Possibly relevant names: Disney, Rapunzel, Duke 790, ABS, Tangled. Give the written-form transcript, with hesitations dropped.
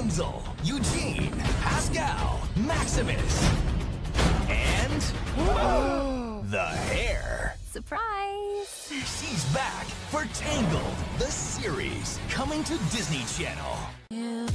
Rapunzel, Eugene, Pascal, Maximus, and the hair. Surprise! She's back for Tangled, the series, coming to Disney Channel. Yeah.